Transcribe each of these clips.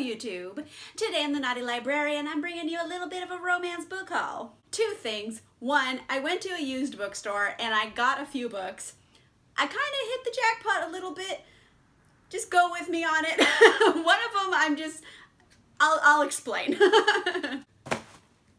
YouTube. Today in The Naughty Librarian, I'm bringing you a little bit of a romance book haul. Two things. One, I went to a used bookstore and I got a few books. I kind of hit the jackpot a little bit. Just go with me on it. One of them I'll explain.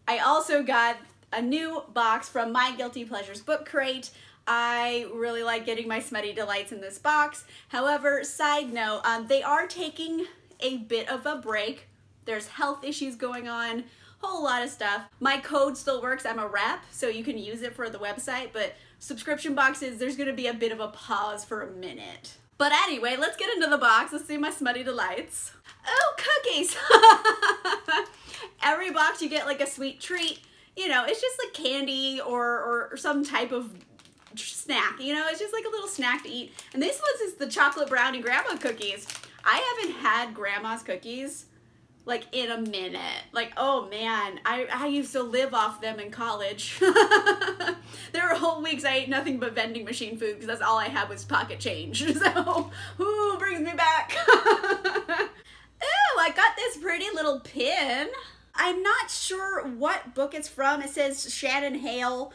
I also got a new box from My Guilty Pleasures Book Crate. I really like getting my Smutty Delights in this box. However, side note, they are taking a bit of a break. There's health issues going on, whole lot of stuff. My code still works, I'm a rep, so you can use it for the website, but subscription boxes, there's gonna be a bit of a pause for a minute. But anyway, let's get into the box. Let's see my Smutty Delights. Oh, cookies! Every box you get like a sweet treat. You know, it's just like candy or some type of snack. You know, it's just like a little snack to eat. And this one is the chocolate brownie grandma cookies. I haven't had grandma's cookies like in a minute. Like, oh man, I used to live off them in college. There were whole weeks I ate nothing but vending machine food because that's all I had was pocket change. So, ooh, brings me back. Ooh, I got this pretty little pin. I'm not sure what book it's from. It says Shannon Hale,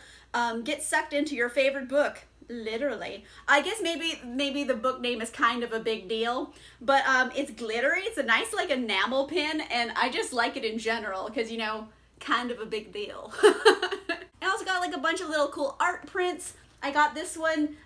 Get Sucked Into Your Favorite Book. Literally. I guess maybe the book name is kind of a big deal, but it's glittery. It's a nice like enamel pin, and I just like it in general because, you know, kind of a big deal. I also got like a bunch of little cool art prints. I got this one,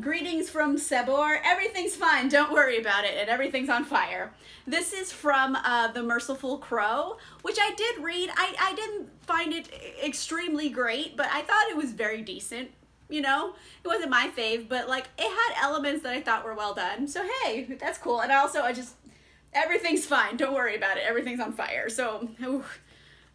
Greetings from Sebor. Everything's fine, don't worry about it, and everything's on fire. This is from The Merciful Crow, which I did read. I didn't find it extremely great, but I thought it was very decent. You know, it wasn't my fave, but like it had elements that I thought were well done. So hey, that's cool. And also everything's fine, don't worry about it, everything's on fire. So, ooh,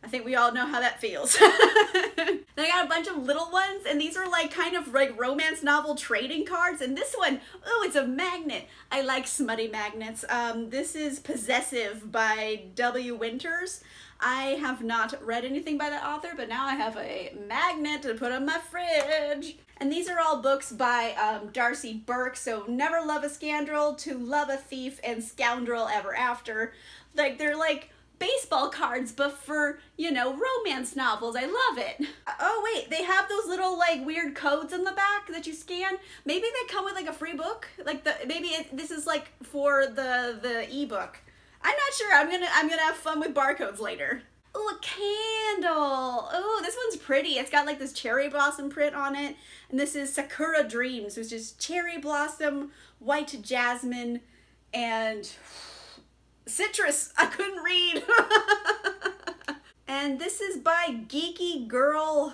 I think we all know how that feels. Then I got a bunch of little ones, and these are like kind of like romance novel trading cards. And this one, oh, it's a magnet. I like smutty magnets. This is Possessive by W. Winters. I have not read anything by that author, but now I have a magnet to put on my fridge. And these are all books by Darcy Burke, so Never Love a Scoundrel, To Love a Thief, and Scoundrel Ever After. Like, they're like baseball cards, but for, you know, romance novels. I love it. Oh wait, they have those little like weird codes in the back that you scan. Maybe they come with like a free book. Like this is like for the ebook. I'm not sure. I'm gonna have fun with barcodes later. Oh, a candle. Oh, this one's pretty. It's got like this cherry blossom print on it, and this is Sakura Dreams, which is cherry blossom, white jasmine, and citrus. I couldn't read. And this is by Geeky Girl.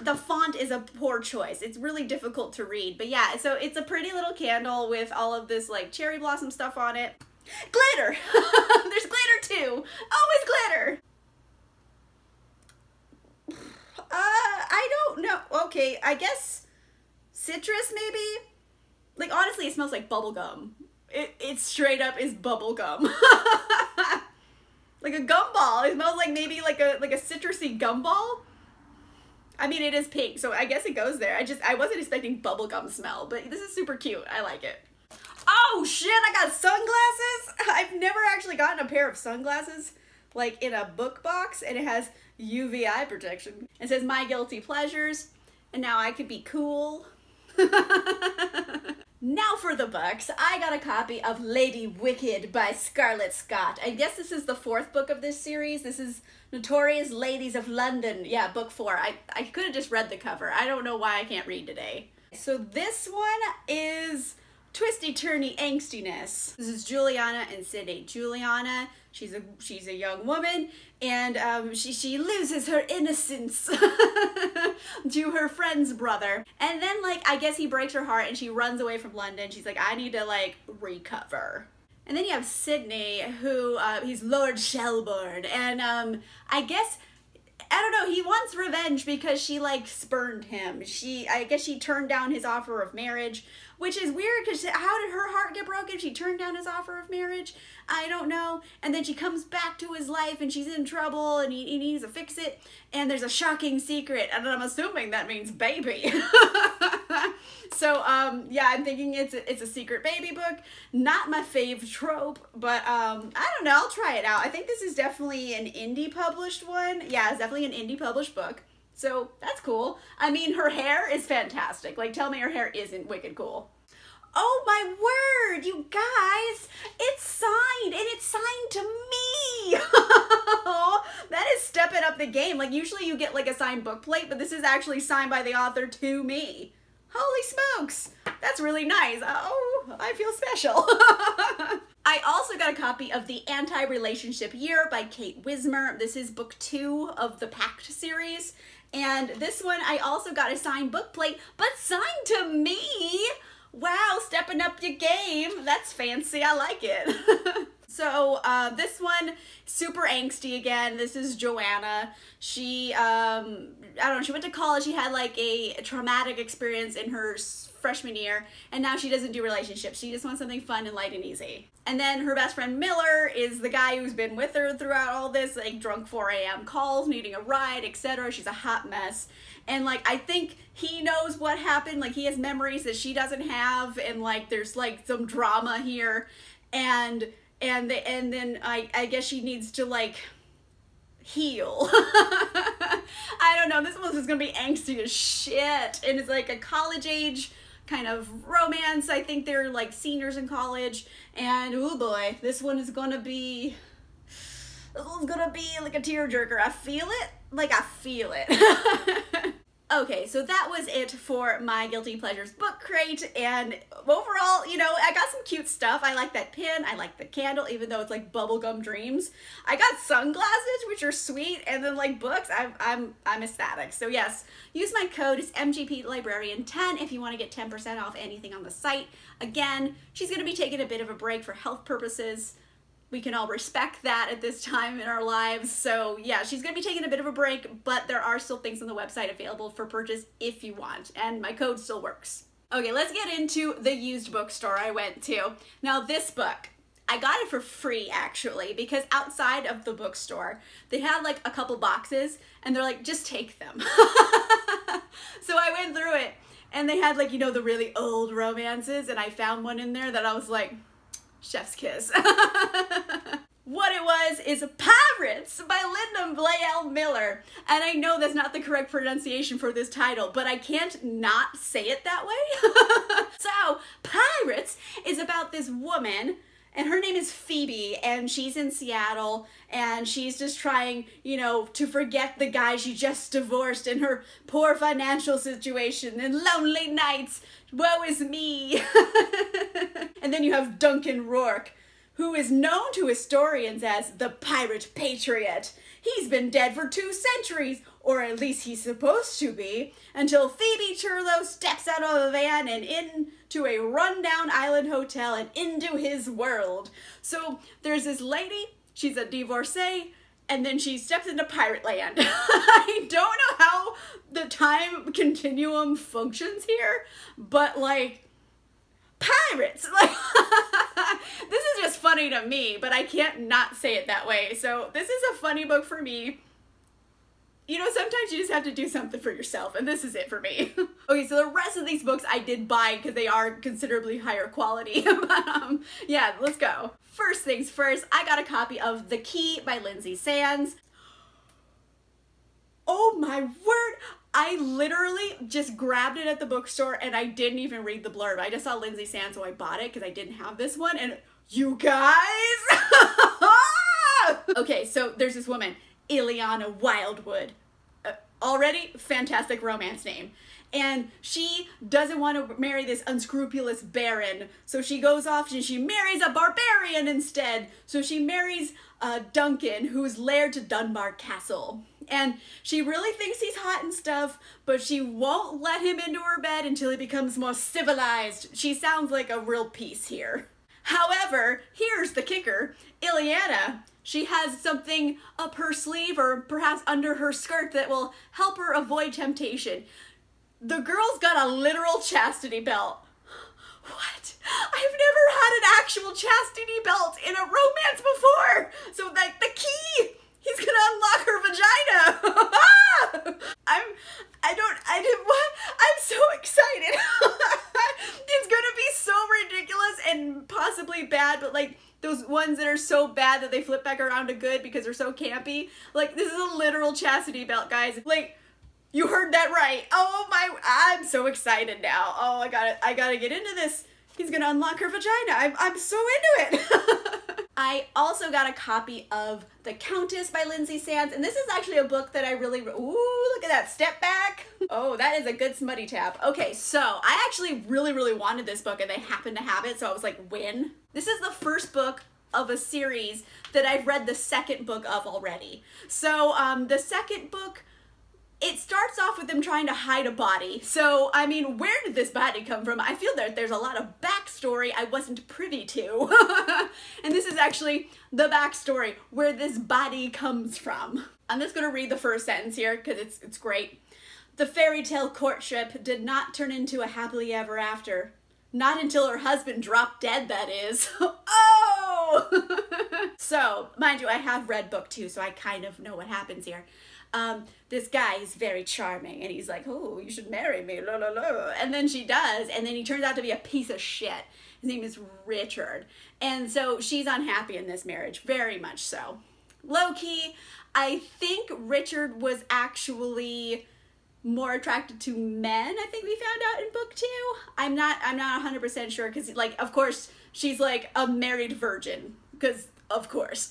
The font is a poor choice. It's really difficult to read, but yeah, so it's a pretty little candle with all of this like cherry blossom stuff on it. Glitter. There's glitter too. Always glitter. I don't know. Okay, I guess citrus maybe? Like honestly, it smells like bubblegum. It straight up is bubble gum. Like a gumball. It smells like maybe like a citrusy gumball. I mean, it is pink, so I guess it goes there. I wasn't expecting bubble gum smell, but this is super cute. I like it. Oh shit, I got sunglasses. I've never actually gotten a pair of sunglasses like in a book box, and it has UV eye protection. It says My Guilty Pleasures, and now I could be cool. Now for the books. I got a copy of Lady Wicked by Scarlett Scott. I guess this is the fourth book of this series. This is Notorious Ladies of London. Yeah, book four. I could have just read the cover. I don't know why I can't read today. So this one is twisty-turny angstiness. This is Juliana and Sydney. Juliana, she's a young woman, and she loses her innocence to her friend's brother. And then like, I guess he breaks her heart and she runs away from London. She's like, I need to like recover. And then you have Sydney, who he's Lord Shelbourne. And I guess, I don't know, he wants revenge because she like spurned him. I guess she turned down his offer of marriage, which is weird because how did her heart get broken? She turned down his offer of marriage? I don't know. And then she comes back to his life and she's in trouble, and he needs to fix it. And there's a shocking secret, and I'm assuming that means baby. So yeah, I'm thinking it's a secret baby book. Not my fave trope, but I don't know, I'll try it out. I think this is definitely an indie published one. Yeah, it's definitely an indie published book. So that's cool. I mean, her hair is fantastic. Like, tell me her hair isn't wicked cool. Oh my word, you guys, it's signed, and it's signed to me. That is stepping up the game. Like, usually you get like a signed book plate, but this is actually signed by the author to me. Holy smokes, that's really nice. Oh, I feel special. I also got a copy of The Anti-Relationship Year by Katie Wismer. This is book 2 of the Pact series. And this one, I also got a signed book plate, but signed to me. Wow, stepping up your game. That's fancy, I like it. So this one, super angsty again. This is Joanna. She, I don't know, she went to college. She had like a traumatic experience in her freshman year, and now she doesn't do relationships. She just wants something fun and light and easy. And then her best friend Miller is the guy who's been with her throughout all this, like drunk 4 AM calls, needing a ride, etc. She's a hot mess. And like, I think he knows what happened. Like, he has memories that she doesn't have, and like there's like some drama here. And then I guess she needs to like heal. I don't know, this one's just gonna be angsty as shit. And it's like a college age kind of romance. I think they're like seniors in college, and oh boy, this one is gonna be, like a tearjerker. I feel it, like I feel it. Okay, so that was it for My Guilty Pleasures Book Crate, and overall, you know, I got some cute stuff. I like that pin, I like the candle, even though it's like bubblegum dreams. I got sunglasses, which are sweet, and then like books, I'm ecstatic. So yes, use my code, it's MGPLibrarian10 if you want to get 10% off anything on the site. Again, she's going to be taking a bit of a break for health purposes. We can all respect that at this time in our lives. So yeah, she's gonna be taking a bit of a break, but there are still things on the website available for purchase if you want, and my code still works. Okay, let's get into the used bookstore I went to. Now this book, I got it for free actually, because outside of the bookstore, they had like a couple boxes and they're like, just take them. So I went through it and they had like, you know, the really old romances, and I found one in there that I was like, chef's kiss. What it was is Pirates by Linda Lael Miller. And I know that's not the correct pronunciation for this title, but I can't not say it that way. So Pirates is about this woman, and her name is Phoebe, and she's in Seattle, and she's just trying, you know, to forget the guy she just divorced and her poor financial situation and lonely nights. Woe is me. And then you have Duncan Rourke, who is known to historians as the Pirate Patriot. He's been dead for 2 centuries, or at least he's supposed to be, until Phoebe Turlow steps out of a van and into a rundown island hotel and into his world. So there's this lady, she's a divorcee, and then she steps into pirate land. I don't know how the time continuum functions here, but like, pirates! Like, this is just funny to me, but I can't not say it that way. So this is a funny book for me. You know, sometimes you just have to do something for yourself, and this is it for me. Okay, so the rest of these books I did buy because they are considerably higher quality. But yeah, let's go. First things first, I got a copy of The Key by Lynsay Sands. Oh my word! I literally just grabbed it at the bookstore and I didn't even read the blurb. I just saw Lynsay Sands, so I bought it because I didn't have this one, and you guys! Okay, so there's this woman, Ileana Wildwood. Already, fantastic romance name. And she doesn't want to marry this unscrupulous baron, so she goes off and she marries a barbarian instead. So she marries Duncan, who's heir to Dunbar Castle. And she really thinks he's hot and stuff, but she won't let him into her bed until he becomes more civilized. She sounds like a real piece here. However, here's the kicker. Ileana, she has something up her sleeve or perhaps under her skirt that will help her avoid temptation. The girl's got a literal chastity belt. What? I've never had an actual chastity belt in a romance before. So like, the key, he's gonna unlock her vagina. I'm so excited. It's gonna be so ridiculous and possibly bad, but like those ones that are so bad that they flip back around to good because they're so campy. Like, this is a literal chastity belt, guys. Like, you heard that right. Oh my, I'm so excited now. Oh, I gotta get into this. He's gonna unlock her vagina. I'm so into it. I also got a copy of The Countess by Lynsay Sands, and this is actually a book that I really, ooh, look at that step back. Oh, that is a good smutty tap. Okay, so I actually really wanted this book and they happened to have it, so I was like, win. This is the first book of a series that I've read the second book of already. So the second book, it starts off with them trying to hide a body. So, I mean, where did this body come from? I feel that there's a lot of backstory I wasn't privy to. And this is actually the backstory, where this body comes from. I'm just gonna read the first sentence here because it's great. The fairy tale courtship did not turn into a happily ever after. Not until her husband dropped dead, that is. Oh! So, mind you, I have read book two, so I kind of know what happens here. This guy is very charming and he's like, oh, you should marry me, la la la. And then she does, and then he turns out to be a piece of shit. His name is Richard. And so she's unhappy in this marriage, very much so. Low-key, I think Richard was actually more attracted to men, I think we found out in book two. I'm not 100% sure, because like, of course, she's like a married virgin, because of course.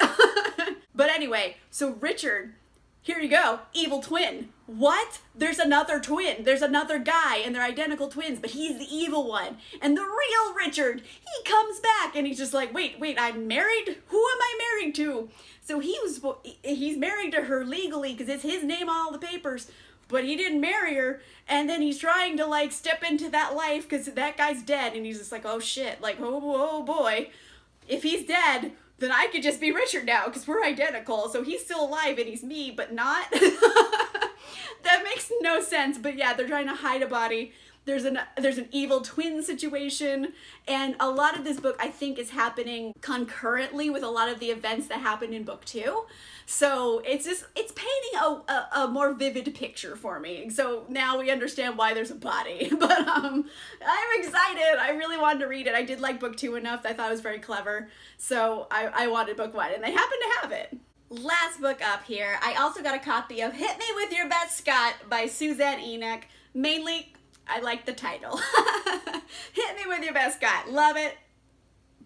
But anyway, so Richard, here you go, evil twin. What? There's another twin. There's another guy, and they're identical twins, but he's the evil one. And the real Richard, he comes back, and he's just like, wait, I'm married? Who am I married to? So he's married to her legally, because it's his name on all the papers, but he didn't marry her, and then he's trying to, like, step into that life, because that guy's dead, and he's just like, oh, shit, like, oh boy. If he's dead, then I could just be Richard now because we're identical. So he's still alive and he's me, but not. That makes no sense. But yeah, they're trying to hide a body. There's an evil twin situation. And a lot of this book, I think, is happening concurrently with a lot of the events that happened in book two. So it's painting a more vivid picture for me. So now we understand why there's a body. But I'm excited. I really wanted to read it. I did like book two enough. I thought it was very clever. So I wanted book one, and they happen to have it. Last book up here, I also got a copy of Hit Me With Your Best Scot by Suzanne Enoch. Mainly, I like the title. Hit Me With Your Best Scot. Love it.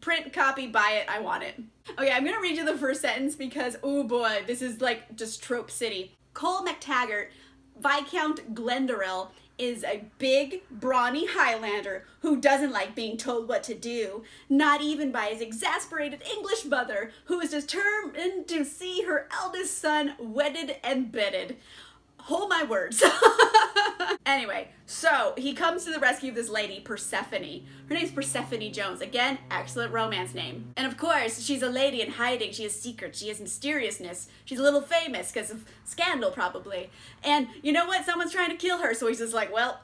Print, copy, buy it. I want it. Okay, I'm gonna read you the first sentence because, oh boy, this is like just trope city. Cole MacTaggart, Viscount Glendaruel, is a big, brawny Highlander who doesn't like being told what to do, not even by his exasperated English mother, who is determined to see her eldest son wedded and bedded. Hold my words. Anyway, so he comes to the rescue of this lady, Persephone. Her name's Persephone Jones. Again, excellent romance name. And of course, she's a lady in hiding. She has secrets. She has mysteriousness. She's a little famous because of scandal, probably. And you know what? Someone's trying to kill her. So he's just like, well,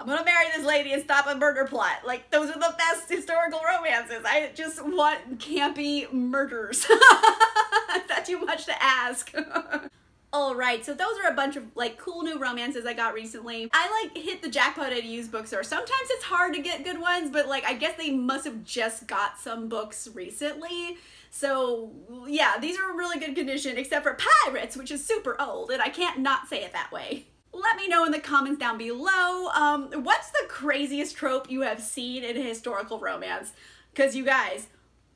I'm gonna marry this lady and stop a murder plot. Like, those are the best historical romances. I just want campy murders. Is that too much to ask? All right, so those are a bunch of like cool new romances I got recently. I like hit the jackpot at a used bookstore. Sometimes it's hard to get good ones, but like I guess they must have just got some books recently. So yeah, these are in really good condition except for Pirates, which is super old, and I can't not say it that way. Let me know in the comments down below, what's the craziest trope you have seen in a historical romance? Because you guys,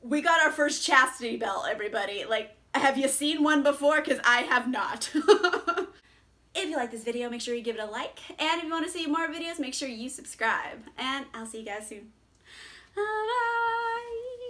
we got our first chastity belt, everybody. Like, have you seen one before? Because I have not. If you like this video, make sure you give it a like. And if you want to see more videos, make sure you subscribe. And I'll see you guys soon. Bye!